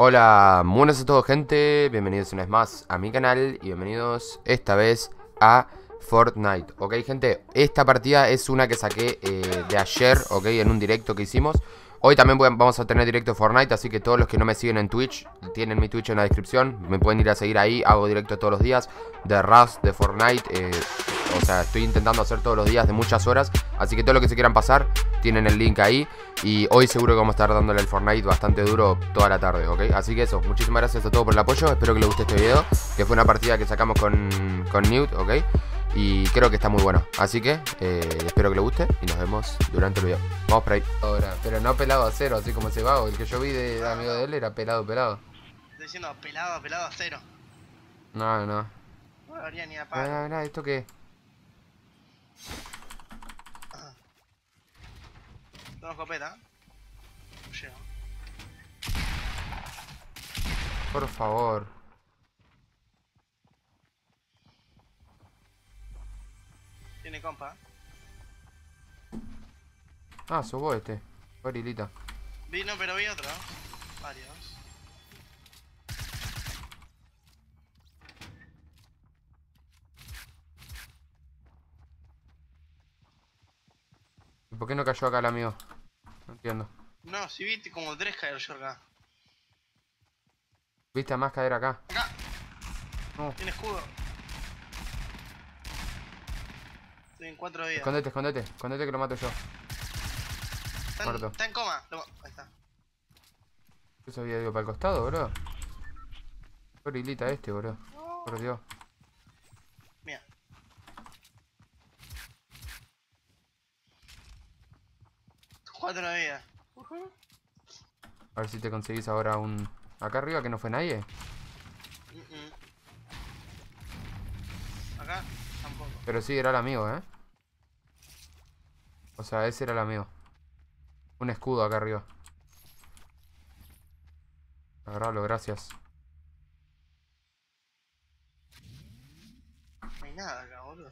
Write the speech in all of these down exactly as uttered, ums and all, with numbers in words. Hola, buenas a todos, gente. Bienvenidos una vez más a mi canal y bienvenidos esta vez a Fortnite. Ok, gente, esta partida es una que saqué eh, de ayer, ok, en un directo que hicimos. Hoy también voy a, vamos a tener directo Fortnite, así que todos los que no me siguen en Twitch, tienen mi Twitch en la descripción, me pueden ir a seguir ahí, hago directo todos los días, de Rust, de Fortnite, eh, o sea, estoy intentando hacer todos los días de muchas horas, así que todo lo que se quieran pasar, tienen el link ahí, y hoy seguro que vamos a estar dándole al Fortnite bastante duro toda la tarde, ¿ok? Así que eso, muchísimas gracias a todos por el apoyo, espero que les guste este video, que fue una partida que sacamos con, con Newt, ¿ok? Y creo que está muy bueno, así que eh, espero que le guste y nos vemos durante el video. Vamos por ahí. Ahora, pero no pelado a cero, así como ese vago. El que yo vi de amigo de él era pelado, pelado. Estoy diciendo pelado, pelado a cero. No, no. No lo haría ni a palo. Mirá, mirá, ¿esto qué? Tengo escopeta. No llego. Por favor. Tiene compa. Ah, subo este. Gorilita. Vino, pero vi otro. Varios. ¿Y por qué no cayó acá el amigo? No entiendo. No, si viste como tres caer yo acá. ¿Viste a más caer acá? Acá. No. Tiene escudo. En cuatro días. Escondete, escondete, escondete que lo mato yo. Está en, está en coma. Lo, ahí está. Eso había ido para el costado, bro. Gorilita este, bro. No. Por Dios. Mira. Cuatro días. Uh -huh. A ver si te conseguís ahora un... Acá arriba que no fue nadie. Uh -uh. Acá. Pero sí, era el amigo, ¿eh? O sea, ese era el amigo. Un escudo acá arriba. Agarralo, gracias. No hay nada acá, boludo.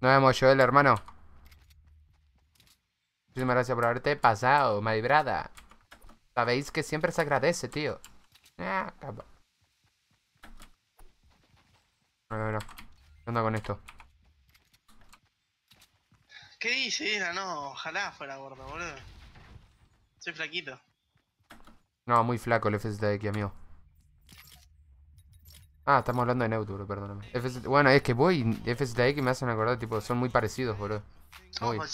Nos vemos, Joel, hermano. Muchísimas gracias por haberte pasado, my brada. Sabéis que siempre se agradece, tío. Ah, capa. A ver, a ver. ¿Qué onda con esto? ¿Qué dice? Era, no, ojalá fuera gordo, boludo. Soy flaquito. No, muy flaco el F Z X, amigo. Ah, estamos hablando de Newt, bro, perdóname. F Z... Bueno, es que voy y F Z X me hacen acordar, tipo, son muy parecidos, boludo. Muy. Oh,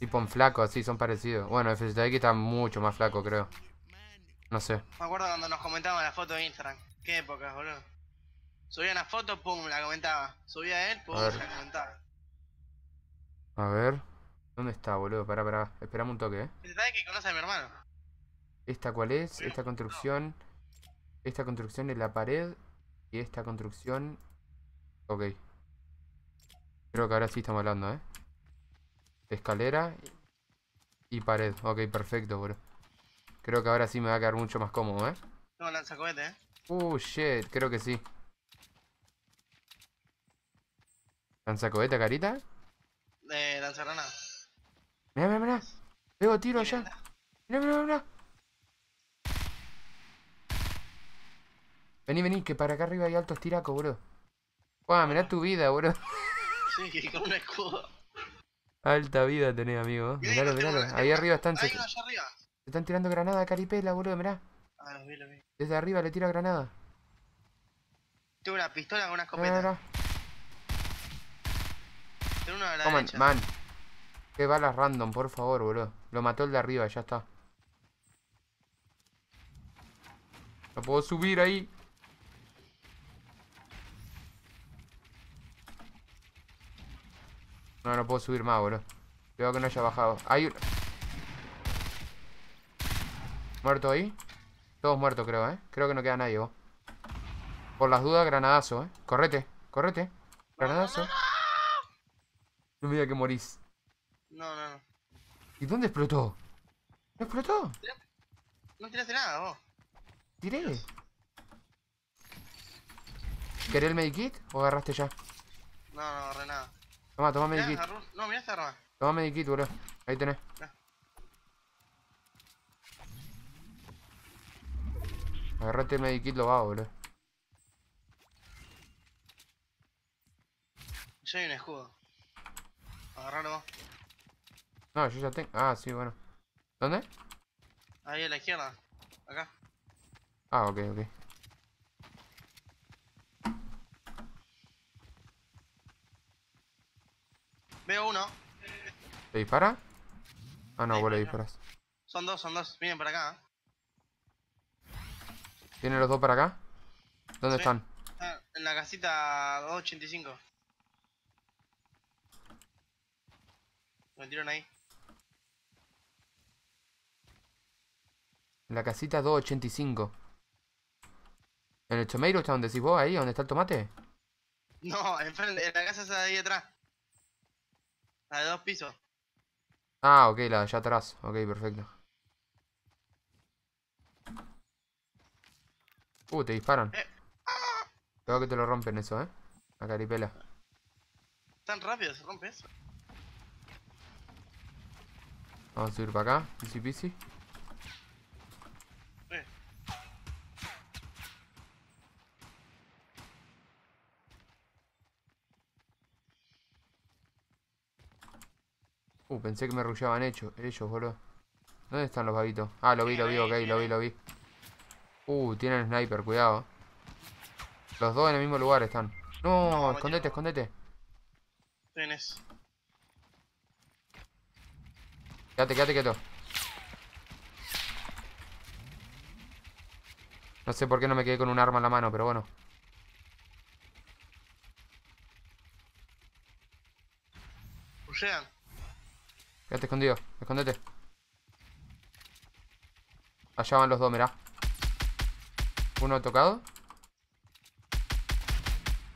tipo en flaco, así, son parecidos. Bueno, F Z X está mucho más flaco, creo. No sé. Me acuerdo cuando nos comentaban la foto de Instagram. Qué época, boludo. Subía una foto, pum, la comentaba. Subía él, pum, la comentaba. A ver. ¿Dónde está, boludo? Pará, pará. Esperame un toque, eh. ¿Sabes que conoce a mi hermano? ¿Esta cuál es? Esta construcción. Esta construcción es la pared. Y esta construcción. Ok. Creo que ahora sí estamos hablando, eh. De escalera. Y pared. Ok, perfecto, boludo. Creo que ahora sí me va a quedar mucho más cómodo, ¿eh? No, lanzacohete, ¿eh? Uh, shit, creo que sí. ¿Lanzacohete, carita? Eh, lanzagranada. Mirá, mirá, mirá. Veo tiro allá. Mirá, mirá, mirá. Vení, vení, que para acá arriba hay altos tiracos, bro. Guau, mirá tu vida, bro. Sí, que con un escudo. Alta vida tenés, amigo. Miralo, miralo. Ahí arriba están... Ahí allá arriba. Se están tirando granada a Caripela, boludo, mirá. Ah, lo vi, lo vi. Desde arriba le tira granada. Tengo una pistola con una escopeta. No, no, no. Tengo una de la oh, derecha. Man, man. Qué balas random, por favor, boludo. Lo mató el de arriba, ya está. No puedo subir ahí. No, no puedo subir más, boludo. Cuidado que no haya bajado. Hay un... ¿Muerto ahí? Todos muertos creo, ¿eh? Creo que no queda nadie, vos. Por las dudas, granadazo, ¿eh? Correte, correte. Granadazo. No, no, no. No me digas que morís. No, no, no. ¿Y dónde explotó? ¿No explotó? No tiraste nada, vos. Tiré. ¿Querés el medikit o agarraste ya? No, no agarré nada. Toma, toma medikit. No, mirá esta arma. Toma mediquito, bro. Ahí tenés. Agarrate el medikit, lo vago, bro. Yo hay un escudo. Agarralo vos. No, yo ya tengo. Ah, sí, bueno. ¿Dónde? Ahí a la izquierda. Acá. Ah, ok, ok. Veo uno. ¿Te dispara? Ah, no, vos le disparas. Son dos, son dos. Vienen para acá. ¿Tienen los dos para acá? ¿Dónde sí. están? Ah, en la casita doscientos ochenta y cinco. Me tiraron ahí. En la casita doscientos ochenta y cinco. ¿En el tomato está donde decís vos ahí? ¿Dónde está el tomate? No, enfrente, en la casa esa de ahí atrás. La de dos pisos. Ah, ok, la de allá atrás. Ok, perfecto. Uh, te disparan. Eh. Ah. Creo que te lo rompen eso, eh. La caripela. Tan rápido se rompe eso. Vamos a subir para acá, easy peasy. Eh. Uh, pensé que me rushaban ellos, ellos, boludo. ¿Dónde están los vaguitos? Ah, lo vi, lo vi, ok, lo vi, lo vi. Uh, tienen el sniper, cuidado. Los dos en el mismo lugar están. No, no escondete, escondete. Tienes. Quédate, quédate quieto. No sé por qué no me quedé con un arma en la mano, pero bueno. Rushean. Quédate escondido, escondete. Allá van los dos, mirá. Uno tocado.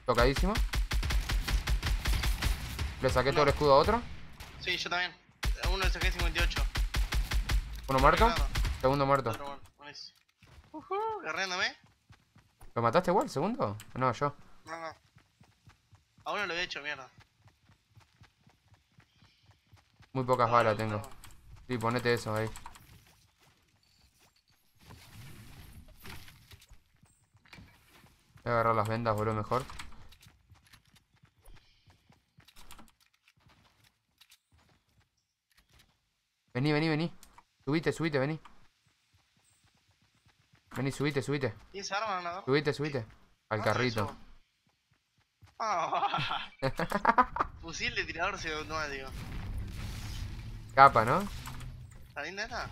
Tocadísimo. Le saqué no. todo el escudo a otro. Sí, yo también. Uno le saqué cincuenta y ocho. Uno muerto. Segundo muerto. Uh -huh, agarrándome. ¿Lo mataste igual, segundo? No, yo. No, no. A uno lo he hecho, mierda. Muy pocas no, balas no, tengo. No. Sí, ponete eso ahí. Voy a agarrar las vendas, boludo, mejor. Vení, vení, vení. Subite, subite, vení. Vení, subite, subite. ¿Tienes arma, no? Subite, subite. Al carrito. Ah, fusil de tirador semiautomático. Capa, ¿no? ¿Está linda esta?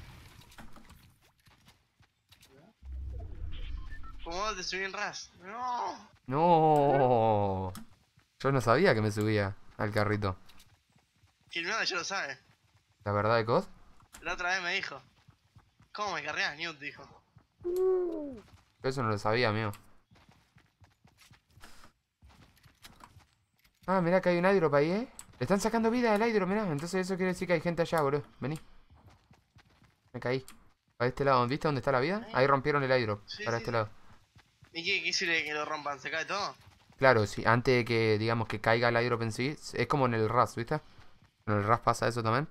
¿Cómo te subí en Rust? No. No. Yo no sabía que me subía al carrito. Que nada, yo lo sabe. ¿La verdad de cos? La otra vez me dijo. ¿Cómo me carreas, Newt? Dijo. Eso no lo sabía, amigo. Ah, mirá que hay un hydrop ahí, eh. Le están sacando vida al hydrop, mirá. Entonces eso quiere decir que hay gente allá, boludo. Vení. Me caí. Para este lado, ¿viste dónde está la vida? Ahí rompieron el hydrop. Sí, para sí, este sí. lado. ¿Y qué quisiste que lo rompan? ¿Se cae todo? Claro, sí. Antes de que, digamos, que caiga el hydrop en sí. Es como en el Rust, ¿viste? En el Rust pasa eso también.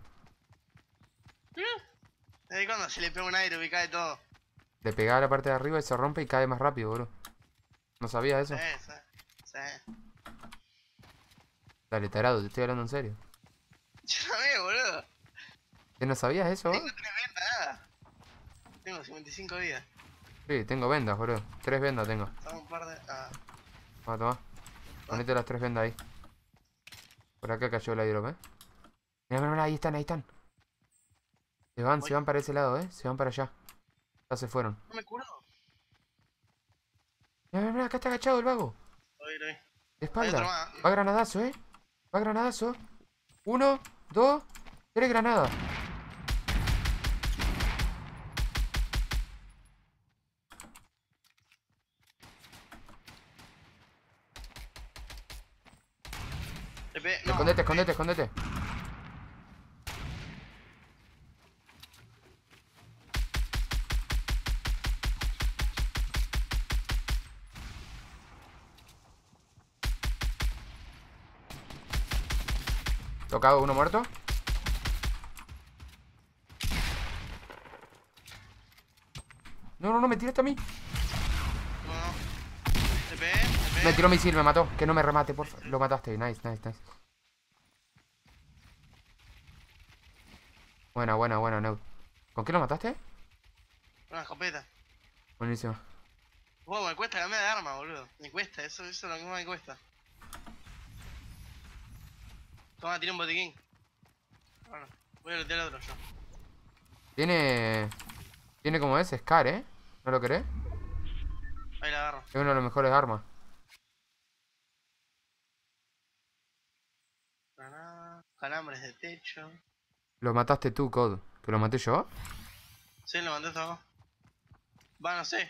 ¿Desde cuándo se le pega un aire y cae todo? Le pegaba la parte de arriba y se rompe y cae más rápido, bro. ¿No sabías eso? Sí, sí, sí. Dale, tarado, te estoy hablando en serio. Yo también, boludo. ¿Qué no sabías eso, bro? Tengo tres vendas, nada. Tengo cincuenta y cinco vidas. Sí, tengo vendas, bro. Tres vendas tengo. Toma un par de... Ah. Toma, toma. Ponete las tres vendas ahí. Por acá cayó el aire, ¿eh? Mirá, mirá, mirá, ahí están, ahí están. Se van, Voy. se van para ese lado, eh. Se van para allá. Ya se fueron. No me curo. Mira, mira, acá está agachado el vago. Voy, voy. De espalda. Va granadazo, eh. Va granadazo. Uno, dos, tres granadas. No. Escondete, escondete, escondete. Tocado, uno muerto. No, no, no, me tiraste a mí. No, no. Te ve, te ve. Me tiró misil, me mató. Que no me remate, por favor. Lo mataste. Nice, nice, nice. Buena, buena, buena, Newt. ¿Con qué lo mataste? Una escopeta. Buenísimo. Wow, me cuesta cambiar de arma, boludo. Me cuesta, eso, eso es lo que más me cuesta. Toma, tira un botiquín. Bueno, voy a tirar otro yo. Tiene... Tiene como ese, Scar, ¿eh? ¿No lo querés? Ahí la agarro. Es una de las mejores armas. Calambres de techo. Lo mataste tú, Cod. ¿Que lo maté yo? Sí, lo maté yo. Va, no sé.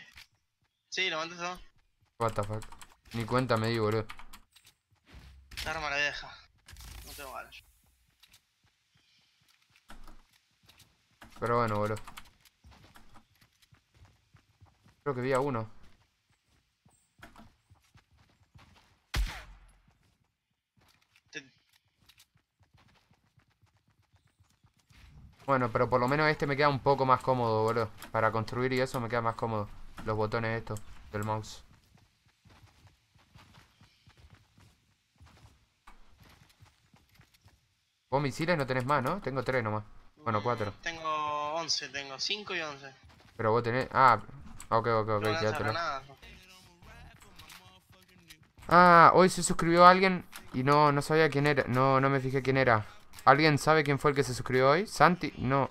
Sí, lo maté yo. What the fuck. Ni cuenta me di, boludo. La arma la vieja. No tengo balas. Pero bueno, boludo. Creo que vi a uno. Bueno, pero por lo menos este me queda un poco más cómodo, boludo. Para construir y eso me queda más cómodo. Los botones estos del mouse. Vos misiles no tenés más, ¿no? Tengo tres nomás. Bueno, cuatro. Tengo once, tengo cinco y once. Pero vos tenés... Ah, ok, ok, ok. No quédatelo. Ah, hoy se suscribió alguien y no, no sabía quién era. No, no me fijé quién era. ¿Alguien sabe quién fue el que se suscribió hoy? ¿Santi? No,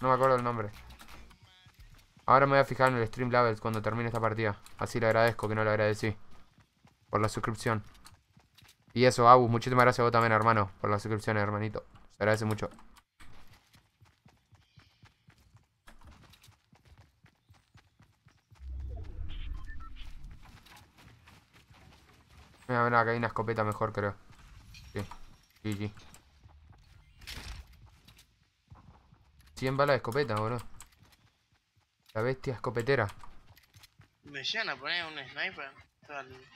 no me acuerdo el nombre. Ahora me voy a fijar en el Stream Levels cuando termine esta partida. Así le agradezco, que no le agradecí. Por la suscripción. Y eso, Abu, muchísimas gracias a vos también, hermano. Por las suscripciones, hermanito. Se agradece mucho. Mira, mira, acá hay una escopeta mejor, creo. Sí, G G. cien balas de escopeta, boludo. La bestia escopetera. Me llegan a poner un sniper al,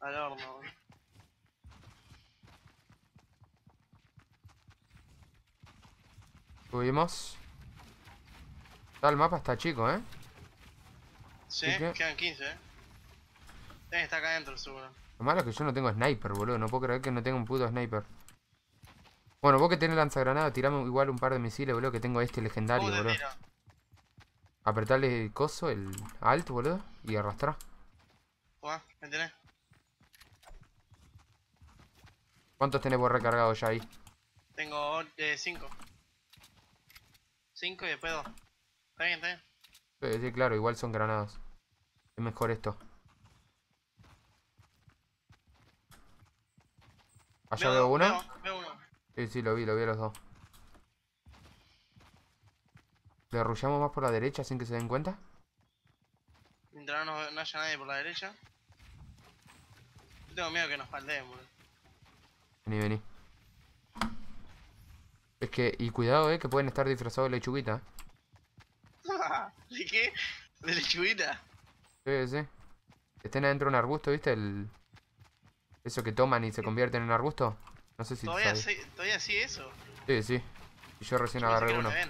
al horno, boludo. Subimos. Está el mapa, está chico, ¿eh? Sí, que... quedan quince, ¿eh? Este está acá adentro, seguro. Lo malo es que yo no tengo sniper, boludo. No puedo creer que no tenga un puto sniper. Bueno, vos que tenés lanzagranada, tirame igual un par de misiles, boludo, que tengo este legendario, boludo. Apretarle el coso, el alt, boludo, y arrastrar. Uah, me tenés. ¿Cuántos tenés vos recargados ya ahí? Tengo cinco. cinco y después dos. ¿Está bien, está bien? Sí, sí, claro, igual son granadas. Es mejor esto. Allá veo uno. Veo uno. Sí, sí, lo vi, lo vi a los dos. ¿Le arrullamos más por la derecha sin que se den cuenta? Mientras no, no haya nadie por la derecha. Yo tengo miedo que nos faldeen, boludo. Vení, vení. Es que, y cuidado, eh, que pueden estar disfrazados de lechuguita. ¿De qué? ¿De lechuguita? Sí, sí. Estén adentro de un arbusto, ¿viste? El... Eso que toman y se convierten en un arbusto. No sé si todavía sigue sí, eso. Sí, sí. Y yo recién yo agarré uno. Acá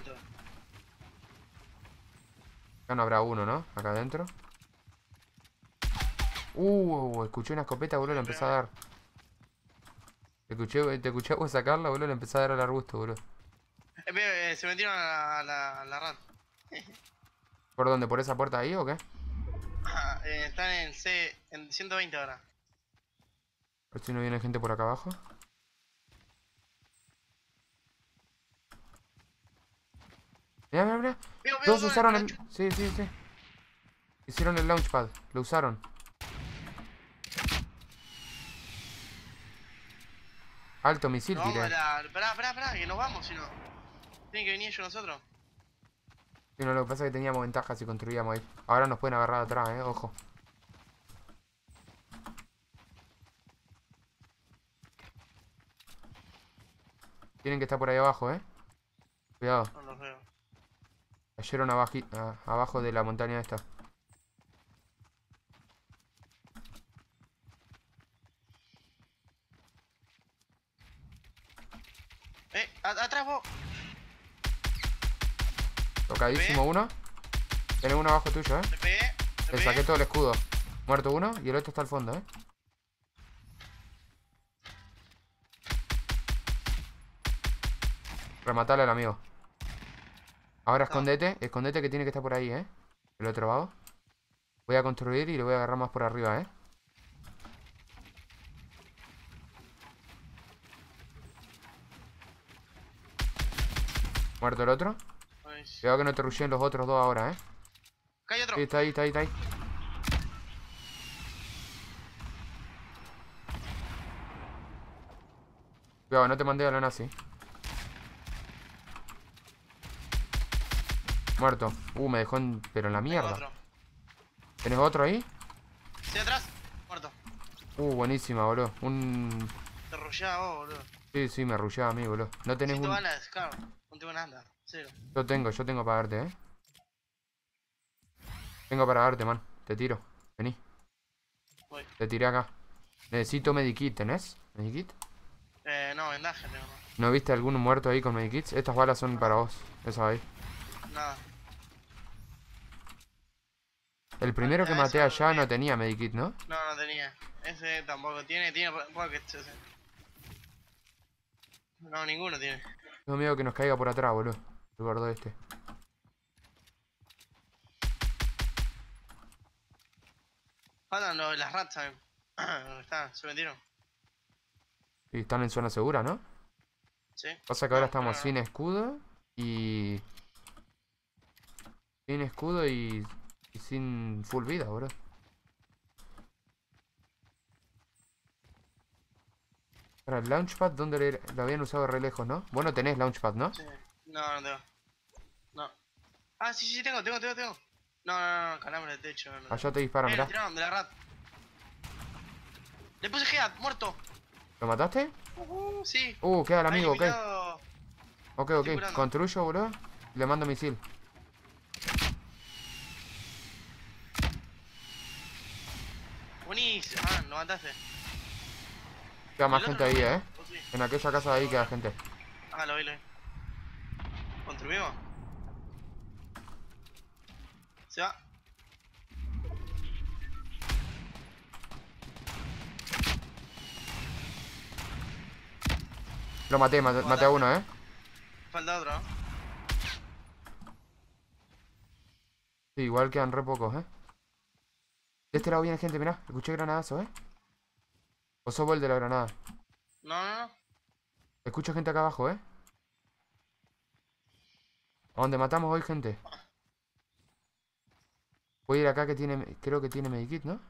no habrá uno, ¿no? Acá adentro. Uh, escuché una escopeta, boludo, la empecé a dar. Te escuché, te escuché vos sacarla, boludo, la empecé a dar al arbusto, boludo. Eh, se metieron a la, a la rat. ¿Por dónde? ¿Por esa puerta ahí o qué? Ah, eh, están en, C, en ciento veinte ahora. A ver si no viene gente por acá abajo. Mirá, mirá, mirá. Mira, todos mira, usaron el... el... Sí, sí, sí. Hicieron el launchpad. Lo usaron. Alto misil, no, tiré. La... Pará, pará, pará. Que nos vamos, si no. Tienen que venir ellos nosotros. Sí, no, lo que pasa es que teníamos ventaja si construíamos ahí. Ahora nos pueden agarrar atrás, eh. Ojo. Tienen que estar por ahí abajo, eh. Cuidado. No los veo. Cayeron abajita, abajo de la montaña esta. Eh, atrás vos. Tocadísimo uno. Tiene uno abajo tuyo, eh. T P, T P. Le saqué todo el escudo. Muerto uno y el otro está al fondo, eh. Rematale al amigo. Ahora escondete, escondete que tiene que estar por ahí, eh. El otro vago. Voy a construir y lo voy a agarrar más por arriba, eh. Muerto el otro. Nice. Cuidado que no te rushen los otros dos ahora, eh. Acá hay otro. Sí, está ahí, está ahí, está ahí. Cuidado, no te mandé a la nazi. Muerto. Uh, me dejó en... pero en la mierda. Otro. ¿Tenés otro ahí? Sí, atrás. Muerto. Uh, buenísima, boludo. Un... Te rushaba vos, boludo. Sí, sí, me rushaba a mí, boludo. No tenés sí, un... balas, claro. No tengo nada, cero. Yo tengo, yo tengo para darte, eh. Tengo para darte, man. Te tiro. Vení. Voy. Te tiré acá. Necesito medikit, ¿tenés? ¿Medikit? Eh, no, vendaje tengo. ¿No viste algún muerto ahí con medikits? Estas balas son para vos. Esas ahí. Nada. El primero que maté allá no tenía medikit, ¿no? No, no tenía. Ese tampoco tiene, tiene pockets ese. No, ninguno tiene. Tengo miedo que nos caiga por atrás, boludo. El gordo este. Faltan los, las rats también. Están, se metieron. Y están en zona segura, ¿no? Sí. Pasa que ahora estamos sin escudo y... Sin escudo y... y sin full vida, bro. Para el launchpad, ¿dónde le, lo habían usado re lejos, no? Vos no tenés launchpad, ¿no? Sí. No, no tengo. No. Ah, sí, sí, tengo, tengo, tengo, tengo. No, no, no, calambre de techo. No, no. Allá te disparan, eh, mirá. Me tiraron de la rat. Le puse head, muerto. ¿Lo mataste? Uh, uh, sí. Uh, queda el amigo, ok. Ok, ok, construyo, bro. Le mando misil. Buenísimo, ah, lo mataste. Queda más gente ahí, eh. En aquella casa de ahí queda gente. Ah, lo vi, lo vi. ¿Construimos? Se va. Lo maté, maté, maté a uno, eh. Falta otro, ¿no? Sí, igual quedan re pocos, eh. De este lado viene gente, mirá. Escuché granadazo, eh. ¿O sos vos el de la granada? No, no, no. Escucho gente acá abajo, eh. ¿A dónde matamos hoy, gente? Voy a ir acá que tiene... Creo que tiene medikit, ¿no?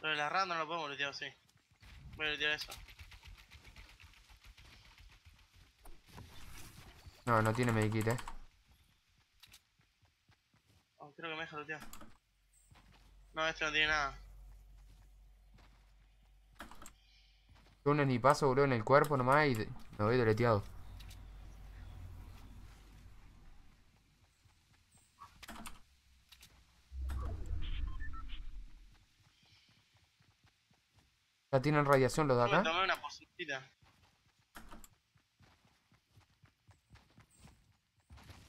Pero la rata no lo podemos lootear, sí. Voy a lootear eso. No, no tiene medikit, eh. Oh, creo que me deja lootear. No, este no tiene nada. Un enipazo, boludo, en el cuerpo nomás y me voy deleteado. Ya tienen radiación los de acá. Tomé una pocioncita.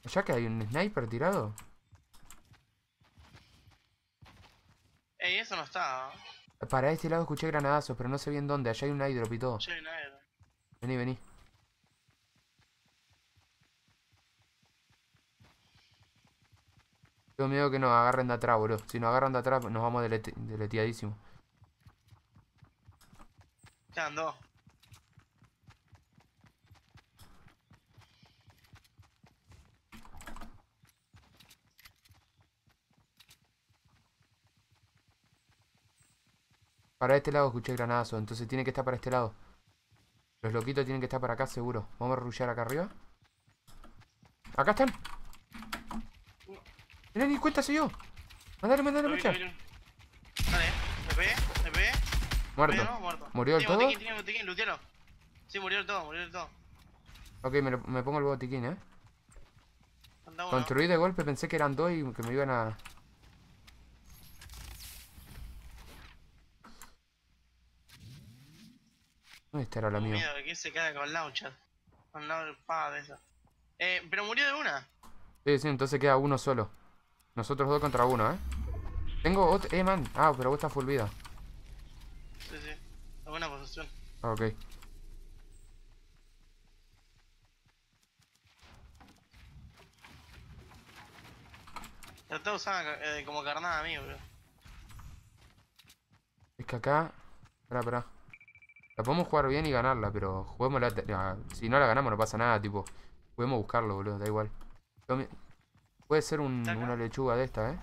¿Ya que hay un sniper tirado? Ey, eso no está, ¿no? Para este lado escuché granadazos, pero no sé bien dónde. Allá hay un airdrop y todo. Allá hay un airdrop. Vení, vení. Tengo miedo que nos agarren de atrás, boludo. Si nos agarran de atrás, nos vamos delete deleteadísimos. Quedan dos. Para este lado escuché granadazo, entonces tiene que estar para este lado. Los loquitos tienen que estar para acá seguro. Vamos a rushear acá arriba. ¡Acá están! ¡Mirá, ni cuenta soy yo! ¡Mandale, mandale, mecha! Dale, me pegué, me pegué. Muerto. No, muerto. ¿Murió el todo? Botiquín, tiene botiquín, lootealo. Sí, murió el todo, murió el todo. Ok, me, lo, me pongo el botiquín, eh. Construí de golpe, pensé que eran dos y que me iban a... Este era la mía. Miedo que se queda con launcher. Con la espada de esa. Eh, pero murió de una. Sí, sí, entonces queda uno solo. Nosotros dos contra uno, ¿eh? Tengo otro... Eh, man. Ah, pero vos estás full vida. Sí, sí. Es buena posición. Ah, ok. Traté de usar eh, como carnada, amigo, bro. Es que acá... Pará, pará. La podemos jugar bien y ganarla, pero... Juguémosla... La... Si no la ganamos no pasa nada, tipo... Podemos buscarlo, boludo, da igual. Puede ser un, una lechuga de esta, ¿eh?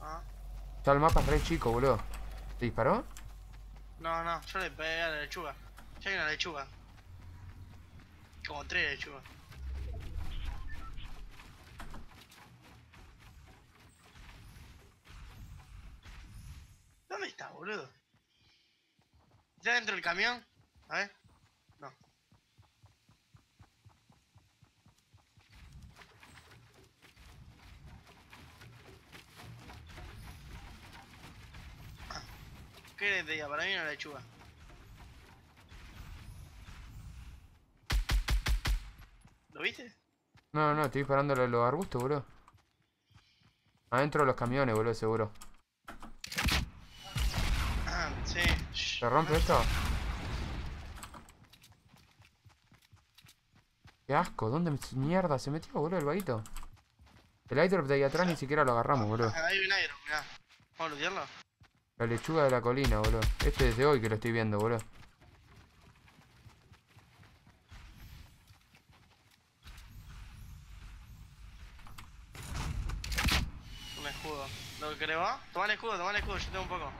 Ah. Ya el mapa es re chico, boludo. ¿Te disparó? No, no, yo le pegué a la lechuga. Ya hay una lechuga. Como tres lechugas. ¿Dónde está, boludo? ¿Está dentro del camión? A ver. No. ¿Qué les diga? Para mí no es lechuga. ¿Lo viste? No, no, estoy disparando los arbustos, boludo. Adentro de los camiones, boludo, seguro. Ah, sí. ¿Se rompe no, esto? Qué asco, ¿dónde mierda se metió, boludo, el vaguito? El airdrop de ahí atrás sí. Ni siquiera lo agarramos, boludo. Hay un airdrop, mirá. ¿Vamos a lootearlo? La lechuga de la colina, boludo. Este desde hoy que lo estoy viendo, boludo. Un escudo. ¿Lo que creo? Toma el escudo, toma el escudo, yo tengo un poco.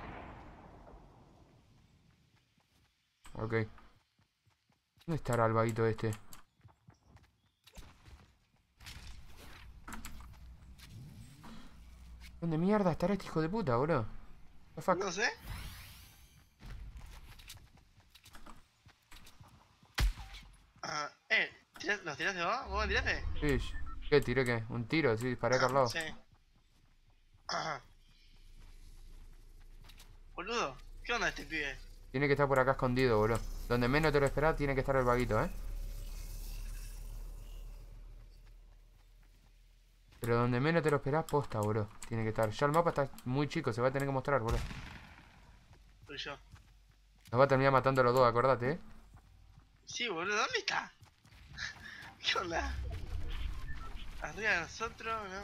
Ok. ¿Dónde estará el vaguito este? ¿Dónde mierda estará este hijo de puta, boludo? No sé. Ah, eh, ¿los tiraste vos? ¿Vos me tiraste? Sí. ¿Qué tiré qué? ¿Un tiro? Sí, disparé acá al lado. Sí. Ajá. Boludo, ¿qué onda este pibe? Tiene que estar por acá escondido, boludo. Donde menos te lo esperás tiene que estar el vaguito, eh. Pero donde menos te lo esperás, posta, boludo. Tiene que estar. Ya el mapa está muy chico, se va a tener que mostrar, boludo. Soy yo. Nos va a terminar matando a los dos, acordate, eh. Sí, boludo, ¿dónde está? ¿Qué onda? Arriba de nosotros, no.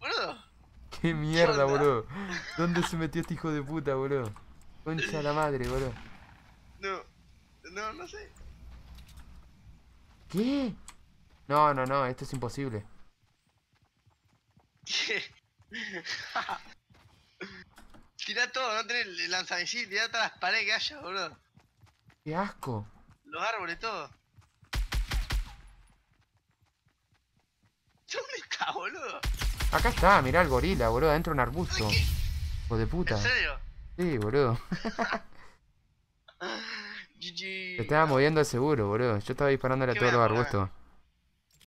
Boludo. Qué mierda, boludo. ¿Dónde se metió este hijo de puta, boludo? Concha de la madre, boludo. No, no, no sé. ¿Qué? No, no, no, esto es imposible. Tirá todo, no tenés el lanzamisil, tirá todas las paredes que haya, boludo. Qué asco. Los árboles, todo. ¿Dónde está, boludo? Acá está, mirá el gorila, boludo, adentro de un arbusto. ¿Qué? Hijo de puta. ¿En serio? Sí, boludo. G G. Te estaba moviendo al seguro, boludo. Yo estaba disparándole a todos los arbustos.